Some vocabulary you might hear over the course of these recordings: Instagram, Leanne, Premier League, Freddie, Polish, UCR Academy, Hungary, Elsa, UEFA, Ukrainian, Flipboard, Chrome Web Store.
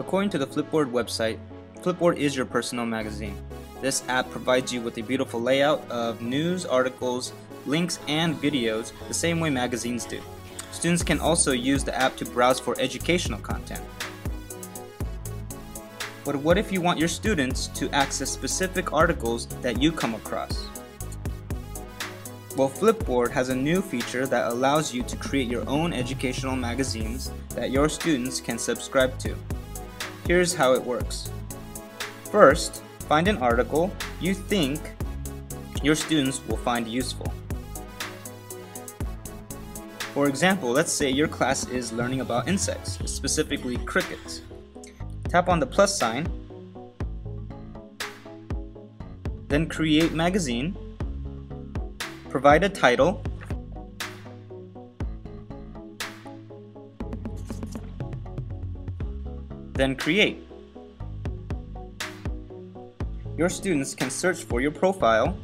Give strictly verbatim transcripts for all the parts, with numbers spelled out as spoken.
According to the Flipboard website, Flipboard is your personal magazine. This app provides you with a beautiful layout of news, articles, links, and videos the same way magazines do. Students can also use the app to browse for educational content. But what if you want your students to access specific articles that you come across? Well, Flipboard has a new feature that allows you to create your own educational magazines that your students can subscribe to. Here's how it works. First, find an article you think your students will find useful. For example, let's say your class is learning about insects, specifically crickets. Tap on the plus sign, then create magazine, provide a title, then create. Your students can search for your profile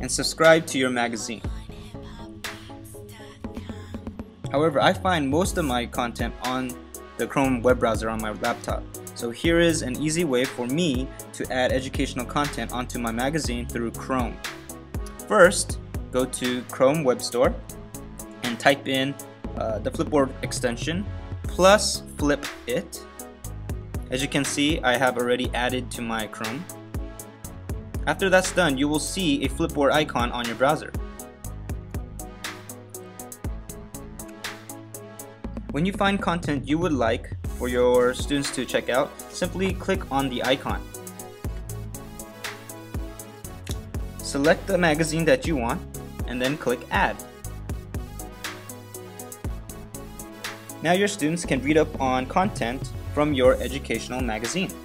and subscribe to your magazine. However, I find most of my content on the Chrome web browser on my laptop. So here is an easy way for me to add educational content onto my magazine through Chrome. First, go to Chrome Web Store and type in uh, the Flipboard extension plus Flipit. As you can see, I have already added to my Chrome. After that's done, you will see a Flipboard icon on your browser. When you find content you would like for your students to check out, simply click on the icon. Select the magazine that you want and then click Add. Now your students can read up on content from your educational magazine.